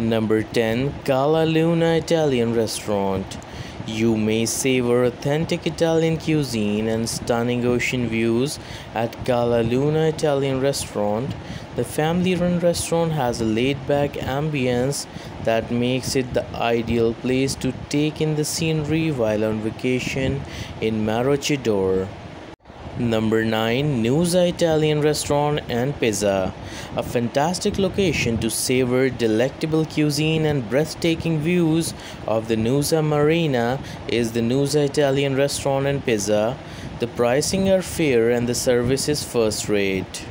Number 10. Cala Luna Italian Restaurant. You may savor authentic Italian cuisine and stunning ocean views at Cala Luna Italian Restaurant. The family-run restaurant has a laid-back ambience that makes it the ideal place to take in the scenery while on vacation in Maroochydore. Number 9. Nusa Italian Restaurant and Pizza. A fantastic location to savor delectable cuisine and breathtaking views of the Nusa Marina is the Nusa Italian Restaurant and Pizza. The pricing are fair and the service is first rate.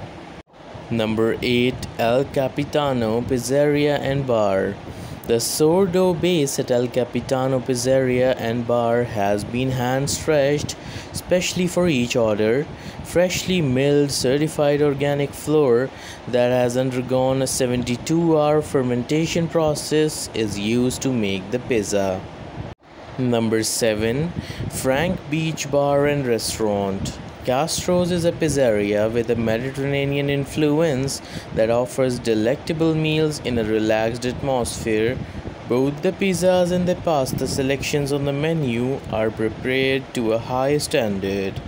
Number 8. El Capitano Pizzeria and Bar. The sourdough base at El Capitano Pizzeria and Bar has been hand-stretched specially for each order. Freshly milled certified organic flour that has undergone a 72-hour fermentation process is used to make the pizza. Number 7. Frank Beach Bar and Restaurant. Castro's is a pizzeria with a Mediterranean influence that offers delectable meals in a relaxed atmosphere. Both the pizzas and the pasta selections on the menu are prepared to a high standard.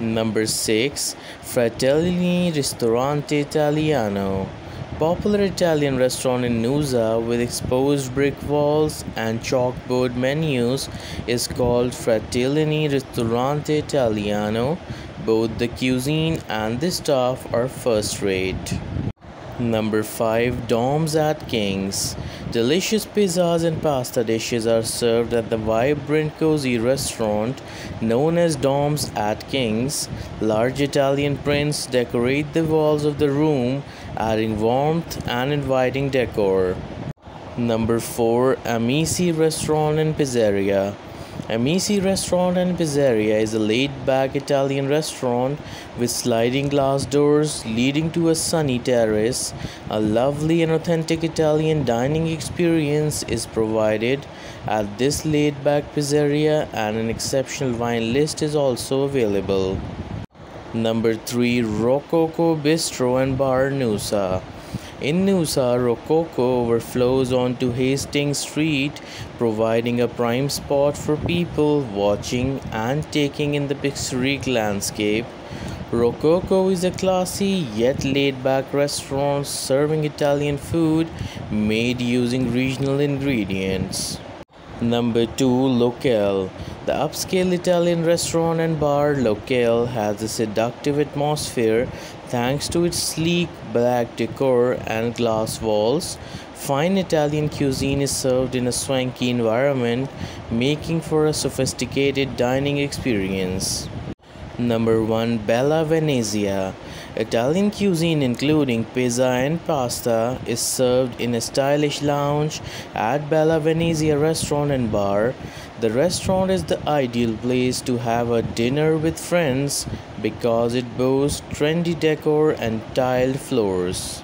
Number 6. Fratellini Ristorante Italiano. Popular Italian restaurant in Noosa with exposed brick walls and chalkboard menus is called Fratellini Ristorante Italiano. Both the cuisine and the staff are first rate. Number 5. Dom's at King's. Delicious pizzas and pasta dishes are served at the vibrant, cozy restaurant known as Dom's at King's. Large Italian prints decorate the walls of the room, adding warmth and inviting decor. Number 4. Amici Restaurant and Pizzeria. Amici Restaurant and Pizzeria is a laid-back Italian restaurant with sliding glass doors leading to a sunny terrace. A lovely and authentic Italian dining experience is provided at this laid-back pizzeria, and an exceptional wine list is also available. Number 3. Rococo Bistro and Bar Noosa. In Noosa, Rococo overflows onto Hastings Street, providing a prime spot for people watching and taking in the picturesque landscape. Rococo is a classy yet laid-back restaurant serving Italian food made using regional ingredients. Number 2. Locale. The upscale Italian restaurant and bar Locale has a seductive atmosphere thanks to its sleek black decor and glass walls. Fine Italian cuisine is served in a swanky environment, making for a sophisticated dining experience. Number 1. Bella Venezia. Italian cuisine including pizza and pasta is served in a stylish lounge at Bella Venezia Restaurant and Bar. The restaurant is the ideal place to have a dinner with friends because it boasts trendy decor and tiled floors.